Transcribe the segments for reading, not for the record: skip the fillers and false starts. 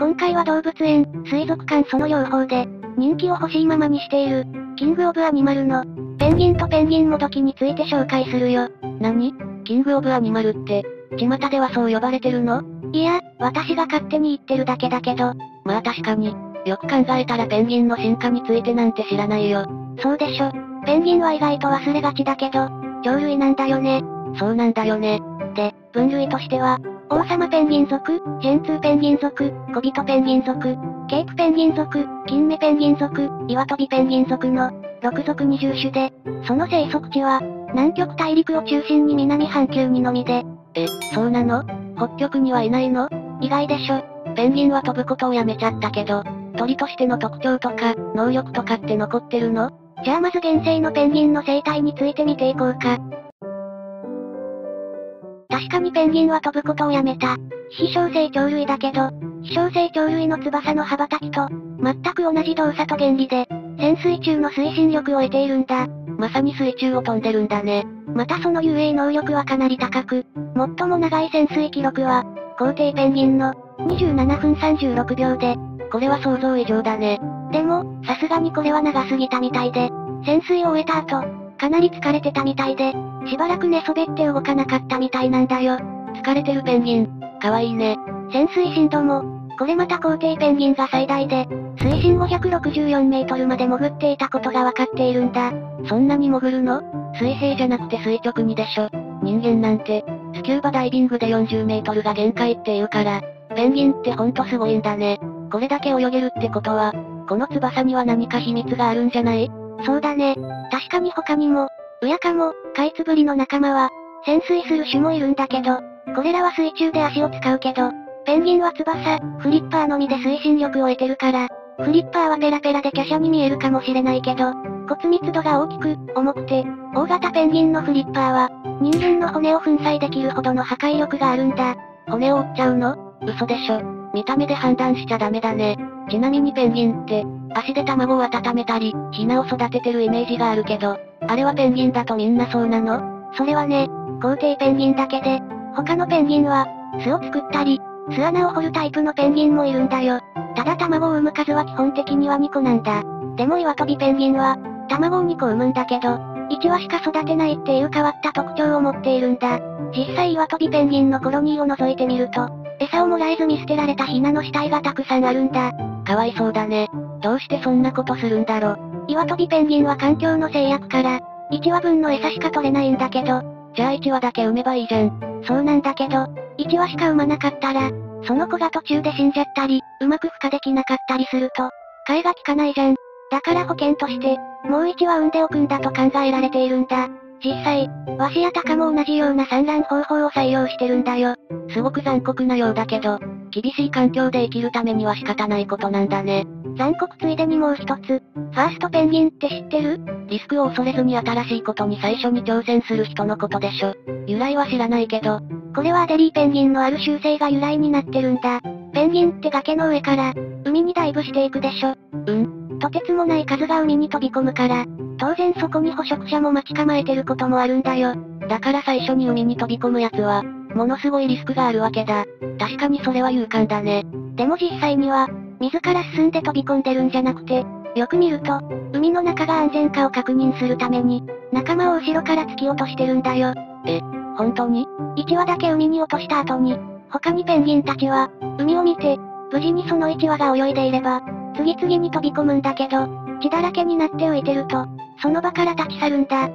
今回は動物園、水族館その両方で、人気を欲しいままにしている、キングオブアニマルの、ペンギンとペンギンもどきについて紹介するよ。何？キングオブアニマルって、巷ではそう呼ばれてるの？いや、私が勝手に言ってるだけだけど。まあ確かに、よく考えたらペンギンの進化についてなんて知らないよ。そうでしょ。ペンギンは意外と忘れがちだけど、鳥類なんだよね。そうなんだよね。で、分類としては、王様ペンギン属、ジェンツーペンギン属、小人ペンギン属、ケープペンギン属、金目ペンギン属、岩飛びペンギン属の、6属20種で、その生息地は、南極大陸を中心に南半球にのみで。そうなの？北極にはいないの？意外でしょ。ペンギンは飛ぶことをやめちゃったけど、鳥としての特徴とか、能力とかって残ってるの？じゃあまず現生のペンギンの生態について見ていこうか。確かにペンギンは飛ぶことをやめた。飛翔性鳥類だけど、飛翔性鳥類の翼の羽ばたきと、全く同じ動作と原理で、潜水中の推進力を得ているんだ。まさに水中を飛んでるんだね。またその遊泳能力はかなり高く、最も長い潜水記録は、皇帝ペンギンの、27分36秒で、これは想像以上だね。でも、さすがにこれは長すぎたみたいで、潜水を終えた後、かなり疲れてたみたいで、しばらく寝そべって動かなかったみたいなんだよ。疲れてるペンギン、かわいいね。潜水深度も、これまた皇帝ペンギンが最大で、水深564メートルまで潜っていたことがわかっているんだ。そんなに潜るの？水平じゃなくて垂直にでしょ。人間なんて、スキューバダイビングで40メートルが限界っていうから、ペンギンってほんとすごいんだね。これだけ泳げるってことは、この翼には何か秘密があるんじゃない？そうだね。確かに他にも、ウヤカモ、カイツブリの仲間は、潜水する種もいるんだけど、これらは水中で足を使うけど、ペンギンは翼、フリッパーのみで推進力を得てるから、フリッパーはペラペラで華奢に見えるかもしれないけど、骨密度が大きく、重くて、大型ペンギンのフリッパーは、人間の骨を粉砕できるほどの破壊力があるんだ。骨を折っちゃうの？嘘でしょ。見た目で判断しちゃダメだね。ちなみにペンギンって、足で卵を温めたり、ヒナを育ててるイメージがあるけど、あれはペンギンだとみんなそうなの？それはね、皇帝ペンギンだけで、他のペンギンは、巣を作ったり、巣穴を掘るタイプのペンギンもいるんだよ。ただ卵を産む数は基本的には2個なんだ。でも岩飛びペンギンは、卵を2個産むんだけど、1羽しか育てないっていう変わった特徴を持っているんだ。実際岩飛びペンギンのコロニーを覗いてみると、餌をもらえず見捨てられたヒナの死体がたくさんあるんだ。かわいそうだね。どうしてそんなことするんだろ。岩飛びペンギンは環境の制約から、1羽分の餌しか取れないんだけど、じゃあ1羽だけ産めばいいじゃん。そうなんだけど、1羽しか産まなかったら、その子が途中で死んじゃったり、うまく孵化できなかったりすると、替えが効かないじゃん。だから保険として、もう1羽産んでおくんだと考えられているんだ。実際、ワシやタカも同じような産卵方法を採用してるんだよ。すごく残酷なようだけど、厳しい環境で生きるためには仕方ないことなんだね。残酷ついでにもう一つ、ファーストペンギンって知ってる？リスクを恐れずに新しいことに最初に挑戦する人のことでしょ。由来は知らないけど、これはアデリーペンギンのある習性が由来になってるんだ。ペンギンって崖の上から、海にダイブしていくでしょ。とてつもない数が海に飛び込むから、当然そこに捕食者も待ち構えてることもあるんだよ。だから最初に海に飛び込むやつは、ものすごいリスクがあるわけだ。確かにそれは勇敢だね。でも実際には、自ら進んで飛び込んでるんじゃなくて、よく見ると、海の中が安全かを確認するために、仲間を後ろから突き落としてるんだよ。本当に？1羽だけ海に落とした後に、他にペンギンたちは、海を見て、無事にその1羽が泳いでいれば、次々に飛び込むんだけど、血だらけになって浮いてると、その場から立ち去るんだ。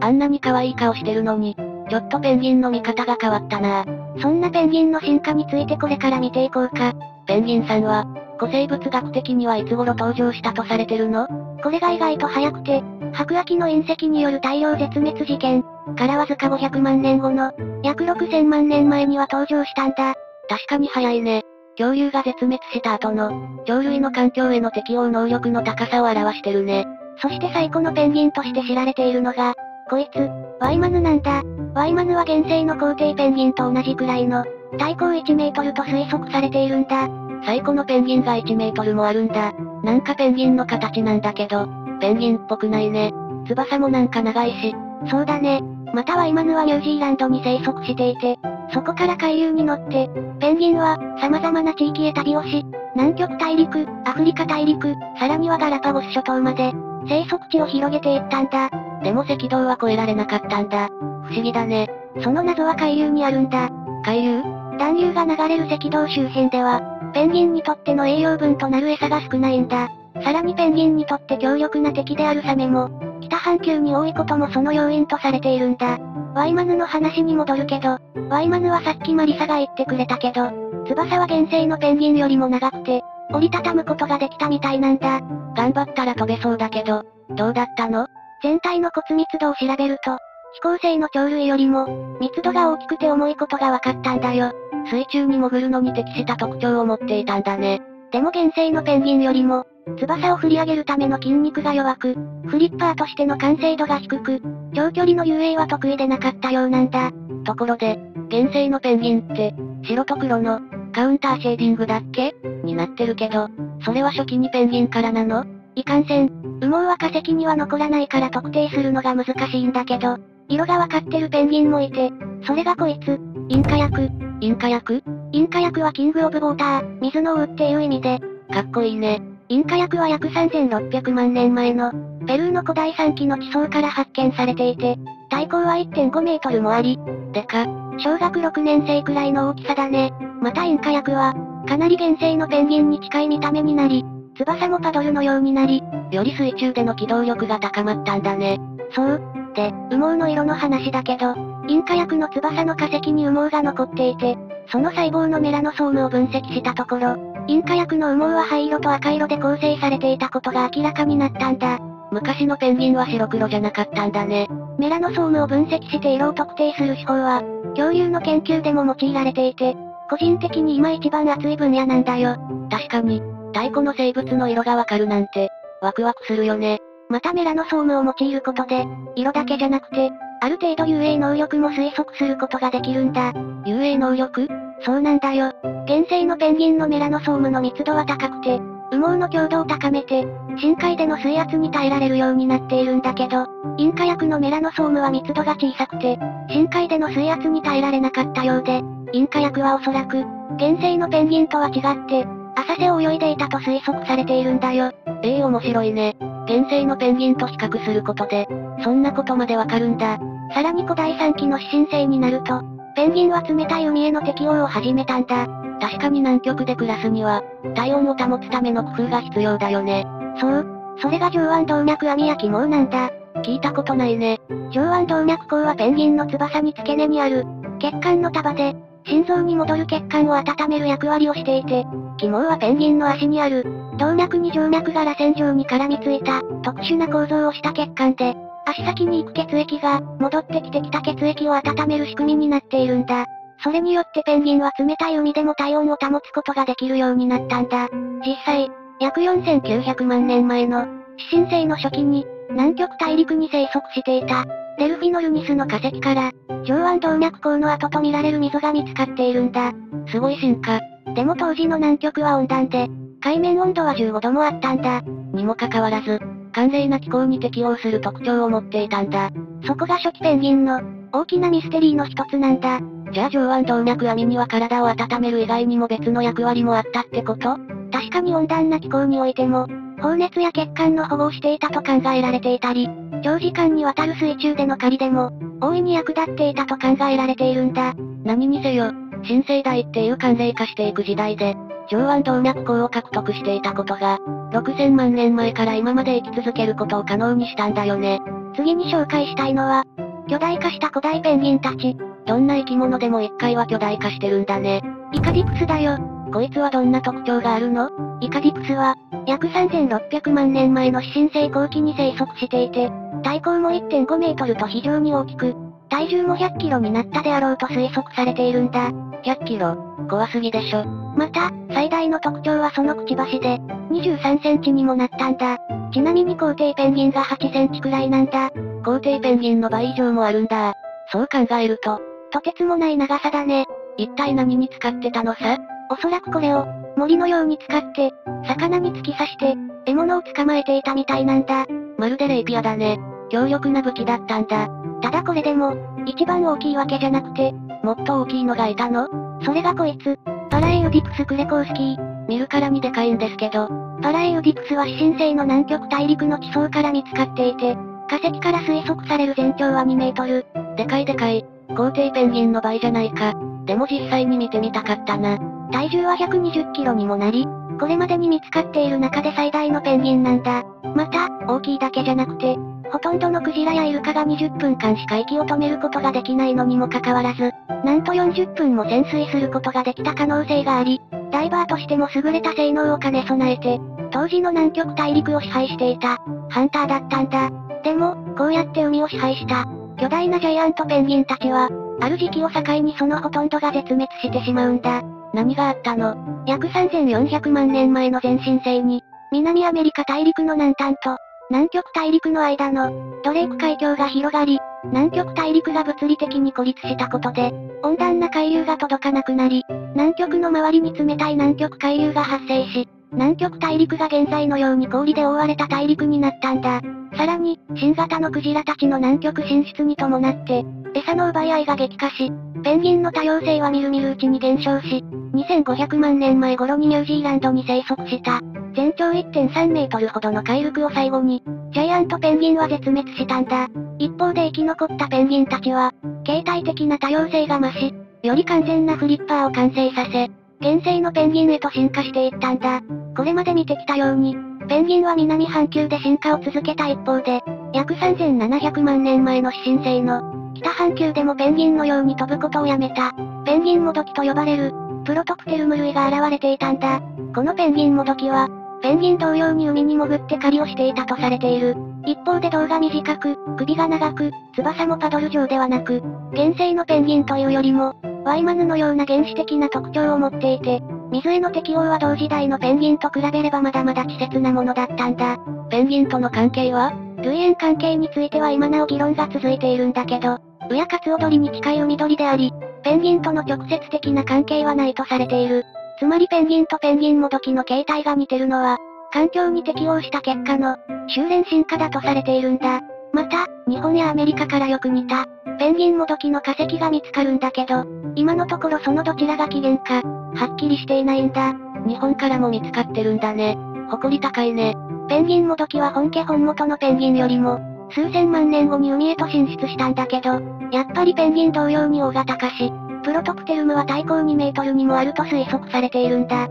あんなに可愛い顔してるのに、ちょっとペンギンの見方が変わったな。そんなペンギンの進化についてこれから見ていこうか。ペンギンさんは、古生物学的にはいつ頃登場したとされてるの？これが意外と早くて、白亜紀の隕石による大量絶滅事件からわずか500万年後の、約6000万年前には登場したんだ。確かに早いね。恐竜が絶滅した後の、鳥類の環境への適応能力の高さを表してるね。そして最古のペンギンとして知られているのが、こいつ、ワイマヌなんだ。ワイマヌは現生の皇帝ペンギンと同じくらいの、体高1メートルと推測されているんだ。最古のペンギンが1メートルもあるんだ。なんかペンギンの形なんだけど、ペンギンっぽくないね。翼もなんか長いし。そうだね。またワイマヌはニュージーランドに生息していて、そこから海流に乗って、ペンギンは様々な地域へ旅をし、南極大陸、アフリカ大陸、さらにはガラパゴス諸島まで、生息地を広げていったんだ。でも赤道は越えられなかったんだ。不思議だね。その謎は海流にあるんだ。海流？暖流が流れる赤道周辺では、ペンギンにとっての栄養分となる餌が少ないんだ。さらにペンギンにとって強力な敵であるサメも、北半球に多いこともその要因とされているんだ。ワイマヌの話に戻るけど、ワイマヌはさっきマリサが言ってくれたけど、翼は現生のペンギンよりも長くて、折りたたむことができたみたいなんだ。頑張ったら飛べそうだけど、どうだったの？全体の骨密度を調べると、飛行性の鳥類よりも、密度が大きくて重いことが分かったんだよ。水中に潜るのに適した特徴を持っていたんだね。でも現生のペンギンよりも、翼を振り上げるための筋肉が弱く、フリッパーとしての完成度が低く、長距離の遊泳は得意でなかったようなんだ。ところで、現生のペンギンって、白と黒の、カウンターシェーディングだっけ？になってるけど、それは初期にペンギンからなの？いかんせん、羽毛は化石には残らないから特定するのが難しいんだけど、色がわかってるペンギンもいて、それがこいつ、インカヤク。インカヤク？インカヤクはキングオブウォーター、水の王っていう意味で、かっこいいね。インカヤクは約3600万年前の、ペルーの古代産期の地層から発見されていて、体高は 1.5 メートルもあり、でか、小学6年生くらいの大きさだね。またインカヤクは、かなり現生のペンギンに近い見た目になり、翼もパドルのようになり、より水中での機動力が高まったんだね。そう。で、羽毛の色の話だけど、インカヤクの翼の化石に羽毛が残っていて、その細胞のメラノソームを分析したところ、インカヤクの羽毛は灰色と赤色で構成されていたことが明らかになったんだ。昔のペンギンは白黒じゃなかったんだね。メラノソームを分析して色を特定する手法は、恐竜の研究でも用いられていて、個人的に今一番熱い分野なんだよ。確かに、太古の生物の色がわかるなんて、ワクワクするよね。またメラノソームを用いることで、色だけじゃなくて、ある程度遊泳能力も推測することができるんだ。遊泳能力？そうなんだよ。現生のペンギンのメラノソームの密度は高くて、羽毛の強度を高めて、深海での水圧に耐えられるようになっているんだけど、インカヤクのメラノソームは密度が小さくて、深海での水圧に耐えられなかったようで、インカヤクはおそらく、現生のペンギンとは違って、浅瀬を泳いでいたと推測されているんだよ。面白いね。現生のペンギンと比較することで、そんなことまでわかるんだ。さらに古代産期の指針生になると、ペンギンは冷たい海への適応を始めたんだ。確かに南極で暮らすには、体温を保つための工夫が必要だよね。そう。それが上腕動脈網や起毛なんだ。聞いたことないね。上腕動脈孔はペンギンの翼に付け根にある、血管の束で、心臓に戻る血管を温める役割をしていて、起毛はペンギンの足にある、動脈に静脈がらせん状に絡みついた、特殊な構造をした血管で、足先に行く血液が、戻ってきてきた血液を温める仕組みになっているんだ。それによってペンギンは冷たい海でも体温を保つことができるようになったんだ。実際、約4900万年前の、指針生の初期に、南極大陸に生息していた、デルフィノルニスの化石から、上腕動脈孔の跡と見られる溝が見つかっているんだ。すごい進化。でも当時の南極は温暖で、海面温度は15度もあったんだ。にもかかわらず、寒冷な気候に適応する特徴を持っていたんだ。そこが初期ペンギンの、大きなミステリーの一つなんだ。じゃあ上腕動脈網には体を温める以外にも別の役割もあったってこと？確かに温暖な気候においても、放熱や血管の保護をしていたと考えられていたり、長時間にわたる水中での狩りでも、大いに役立っていたと考えられているんだ。何にせよ、新生代っていう寒冷化していく時代で、上腕動脈孔を獲得していたことが、6000万年前から今まで生き続けることを可能にしたんだよね。次に紹介したいのは、巨大化した古代ペンギンたち。どんな生き物でも一回は巨大化してるんだね。イカディプスだよ。こいつはどんな特徴があるの？イカディプスは、約3600万年前の指針生後期に生息していて、体高も 1.5 メートルと非常に大きく、体重も100キロになったであろうと推測されているんだ。100キロ、怖すぎでしょ。また、最大の特徴はそのくちばしで、23センチにもなったんだ。ちなみに皇帝ペンギンが8センチくらいなんだ。皇帝ペンギンの倍以上もあるんだ。そう考えると、とてつもない長さだね。一体何に使ってたのさ？おそらくこれを、森のように使って、魚に突き刺して、獲物を捕まえていたみたいなんだ。まるでレイピアだね。強力な武器だったんだ。ただこれでも、一番大きいわけじゃなくて、もっと大きいのがいたの？それがこいつ。パラエウディプスクレコースキー。見るからにでかいんですけど。パラエウディプスは四神星の南極大陸の地層から見つかっていて、化石から推測される全長は2メートル。でかいでかい。皇帝ペンギンの倍じゃないか。でも実際に見てみたかったな。体重は120キロにもなり、これまでに見つかっている中で最大のペンギンなんだ。また、大きいだけじゃなくて、ほとんどのクジラやイルカが20分間しか息を止めることができないのにもかかわらず、なんと40分も潜水することができた可能性があり、ダイバーとしても優れた性能を兼ね備えて、当時の南極大陸を支配していた、ハンターだったんだ。でも、こうやって海を支配した、巨大なジャイアントペンギンたちは、ある時期を境にそのほとんどが絶滅してしまうんだ。何があったの？約3400万年前の前進性に、南アメリカ大陸の南端と、南極大陸の間の、ドレーク海峡が広がり、南極大陸が物理的に孤立したことで、温暖な海流が届かなくなり、南極の周りに冷たい南極海流が発生し、南極大陸が現在のように氷で覆われた大陸になったんだ。さらに、新型のクジラたちの南極進出に伴って、餌の奪い合いが激化し、ペンギンの多様性はみるみるうちに減少し、2500万年前頃にニュージーランドに生息した、全長 1.3 メートルほどの海陸を最後に、ジャイアントペンギンは絶滅したんだ。一方で生き残ったペンギンたちは、形態的な多様性が増し、より完全なフリッパーを完成させ、現世のペンギンへと進化していったんだ。これまで見てきたように、ペンギンは南半球で進化を続けた一方で、約3700万年前の四神星の、北半球でもペンギンのように飛ぶことをやめた、ペンギンモドキと呼ばれる、プロトプテルム類が現れていたんだ。このペンギンモドキは、ペンギン同様に海に潜って狩りをしていたとされている。一方で胴が短く、首が長く、翼もパドル状ではなく、現世のペンギンというよりも、ワイマヌのような原始的な特徴を持っていて、水への適応は同時代のペンギンと比べればまだまだ稚拙なものだったんだ。ペンギンとの関係は？類縁関係については今なお議論が続いているんだけど、ウやカツオドリに近い海鳥であり、ペンギンとの直接的な関係はないとされている。つまりペンギンとペンギンモドキの形態が似てるのは、環境に適応した結果の修練進化だとされているんだ。また、日本やアメリカからよく似た、ペンギンモドキの化石が見つかるんだけど、今のところそのどちらが起源か、はっきりしていないんだ。日本からも見つかってるんだね。誇り高いね。ペンギンモドキは本家本元のペンギンよりも、数千万年後に海へと進出したんだけど、やっぱりペンギン同様に大型化し、プロトプテルムは体高2メートルにもあると推測されているんだ。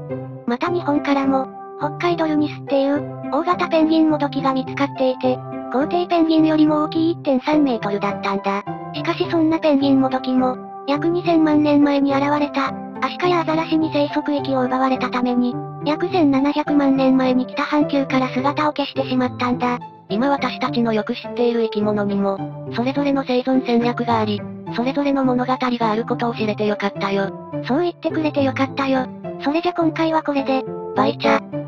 また日本からも、北海道ルニスっていう、大型ペンギンモドキが見つかっていて、皇帝ペンギンよりも大きい 1.3 メートルだったんだ。しかしそんなペンギンモドキも、約2000万年前に現れた、アシカやアザラシに生息域を奪われたために、約1700万年前に北半球から姿を消してしまったんだ。今私たちのよく知っている生き物にも、それぞれの生存戦略があり、それぞれの物語があることを知れてよかったよ。そう言ってくれてよかったよ。それじゃ今回はこれで、バイチャ。